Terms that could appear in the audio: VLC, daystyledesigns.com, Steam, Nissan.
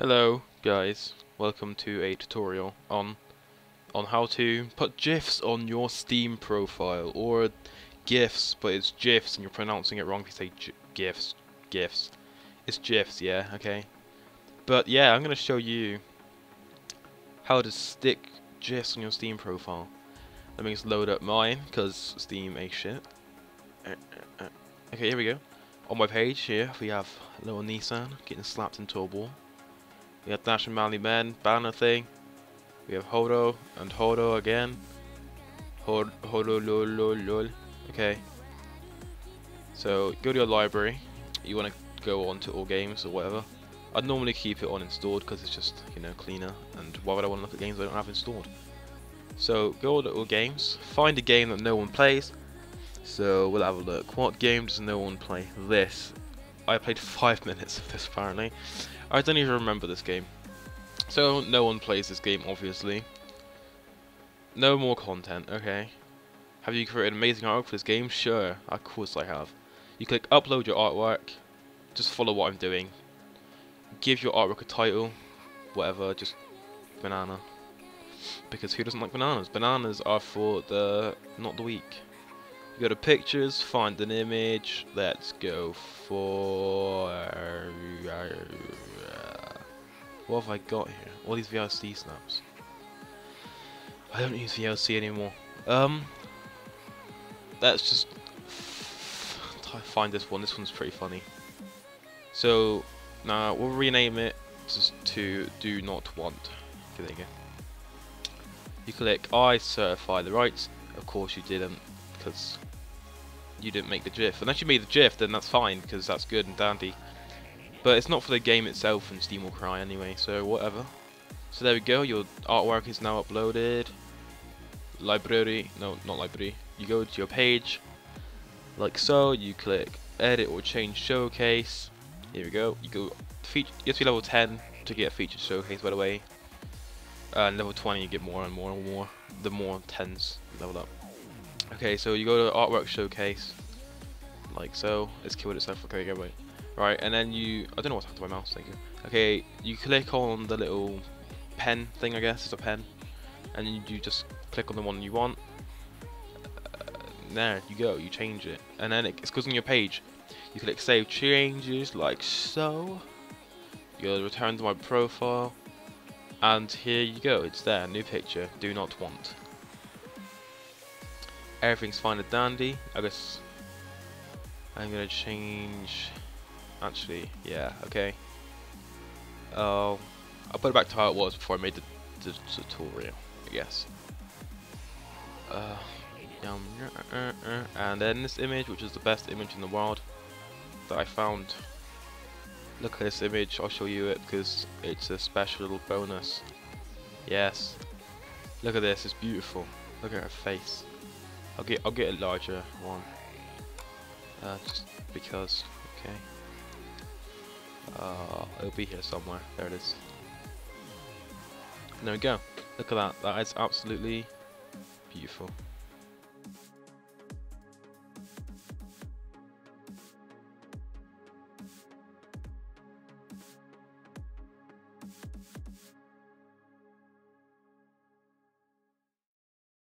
Hello guys, welcome to a tutorial on how to put GIFs on your Steam profile, or GIFs, but it's GIFs and you're pronouncing it wrong if you say GIFs. It's GIFs, yeah, okay. But yeah, I'm going to show you how to stick GIFs on your Steam profile. Let me just load up mine, because Steam ain't shit. Okay, here we go. On my page here, we have little Nissan getting slapped into a wall. We have Dash and Manly Men, Banner Thing. We have Hodo and Hodo again. Hodo lol. Okay. So go to your library. You want to go on to all games or whatever. I'd normally keep it on installed because it's just, you know, cleaner. And why would I want to look at games I don't have installed? So go to all games. Find a game that no one plays. So we'll have a look. What game does no one play? This. I played 5 minutes of this apparently. I don't even remember this game. So no one plays this game, obviously. No more content, okay. Have you created amazing artwork for this game? Sure, of course I have. You click upload your artwork, just follow what I'm doing. Give your artwork a title, whatever, just banana. Because who doesn't like bananas? Bananas are for the not the weak. Go to pictures, find an image, let's go for... what have I got here? All these VLC snaps. I don't use VLC anymore. Let's just find this one. This one's pretty funny. So, now we'll rename it just to Do Not Want. Okay, there you go. You click I certify the rights. Of course you didn't, because you didn't make the GIF. Unless you made the GIF, then that's fine, because that's good and dandy. But it's not for the game itself, and Steam will cry anyway, so whatever. So there we go, your artwork is now uploaded. Library, no, not library. You go to your page, like so, you click edit or change showcase. Here we go, you have to be level 10 to get a featured showcase, by the way. And level 20 you get more and more and more, the more 10s level up. Okay, so you go to the artwork showcase, like so. It's killed itself. Okay, go away. Right, and then you—I don't know what's happened to my mouse. Thank you. Okay, you click on the little pen thing. I guess it's a pen, and you just click on the one you want. There you go. You change it, and then it goes on your page. You click save changes, like so. You'll return to my profile, and here you go. It's there. New picture. Do not want. Everything's fine and dandy. I guess I'm gonna change. Actually, yeah, okay. I'll put it back to how it was before I made the tutorial, I guess. And then this image, which is the best image in the world that I found. Look at this image. I'll show you it because it's a special little bonus. Yes. Look at this. It's beautiful. Look at her face. I'll get a larger one, just because, okay, it'll be here somewhere, there it is, and there we go, look at that, that is absolutely beautiful.